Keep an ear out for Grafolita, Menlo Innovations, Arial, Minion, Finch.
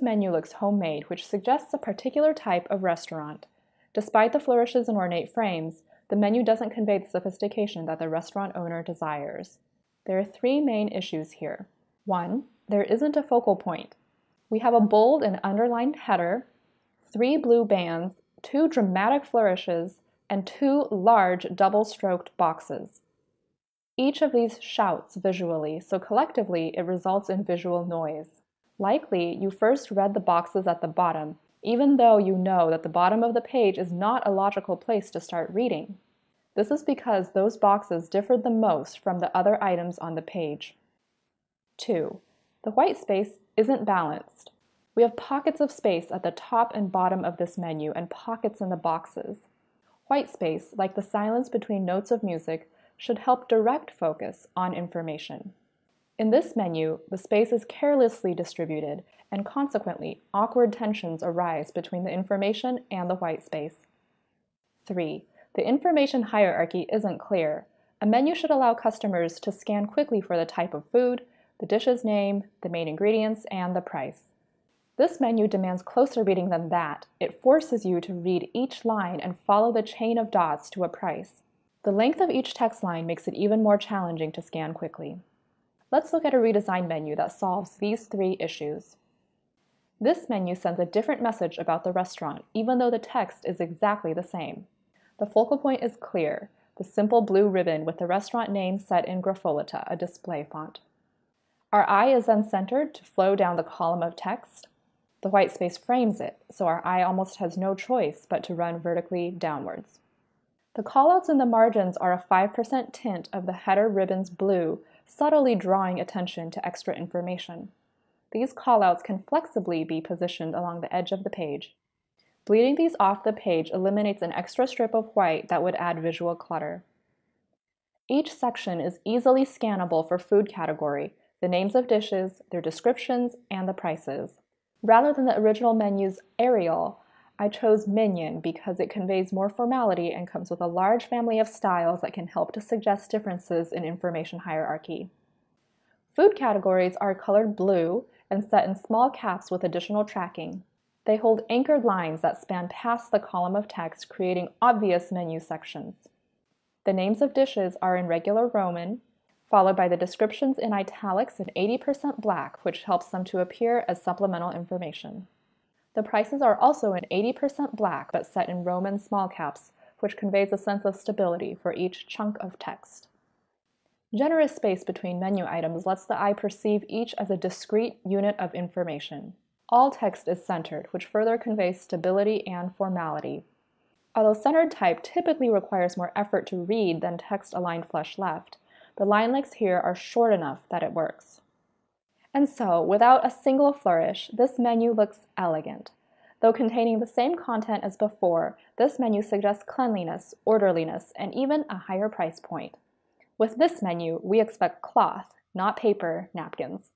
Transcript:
This menu looks homemade, which suggests a particular type of restaurant. Despite the flourishes and ornate frames, the menu doesn't convey the sophistication that the restaurant owner desires. There are three main issues here. 1. There isn't a focal point. We have a bold and underlined header, 3 blue bands, 2 dramatic flourishes, and 2 large double-stroked boxes. Each of these shouts visually, so collectively it results in visual noise. Likely, you first read the boxes at the bottom, even though you know that the bottom of the page is not a logical place to start reading. This is because those boxes differed the most from the other items on the page. 2. The white space isn't balanced. We have pockets of space at the top and bottom of this menu and pockets in the boxes. White space, like the silence between notes of music, should help direct focus on information. In this menu, the space is carelessly distributed, and consequently, awkward tensions arise between the information and the white space. 3. The information hierarchy isn't clear. A menu should allow customers to scan quickly for the type of food, the dish's name, the main ingredients, and the price. This menu demands closer reading than that. It forces you to read each line and follow the chain of dots to a price. The length of each text line makes it even more challenging to scan quickly. Let's look at a redesign menu that solves these three issues. This menu sends a different message about the restaurant, even though the text is exactly the same. The focal point is clear, the simple blue ribbon with the restaurant name set in Grafolita, a display font. Our eye is then centered to flow down the column of text. The white space frames it, so our eye almost has no choice but to run vertically downwards. The callouts in the margins are a 5% tint of the header ribbon's blue, subtly drawing attention to extra information. These callouts can flexibly be positioned along the edge of the page. Bleeding these off the page eliminates an extra strip of white that would add visual clutter. Each section is easily scannable for food category, the names of dishes, their descriptions, and the prices. Rather than the original menu's Arial, I chose Minion because it conveys more formality and comes with a large family of styles that can help to suggest differences in information hierarchy. Food categories are colored blue and set in small caps with additional tracking. They hold anchored lines that span past the column of text, creating obvious menu sections. The names of dishes are in regular Roman, followed by the descriptions in italics and 80% black, which helps them to appear as supplemental information. The prices are also in 80% black, but set in Roman small caps, which conveys a sense of stability for each chunk of text. Generous space between menu items lets the eye perceive each as a discrete unit of information. All text is centered, which further conveys stability and formality. Although centered type typically requires more effort to read than text aligned flush left, the line lengths here are short enough that it works. And so, without a single flourish, this menu looks elegant. Though containing the same content as before, this menu suggests cleanliness, orderliness, and even a higher price point. With this menu, we expect cloth, not paper, napkins.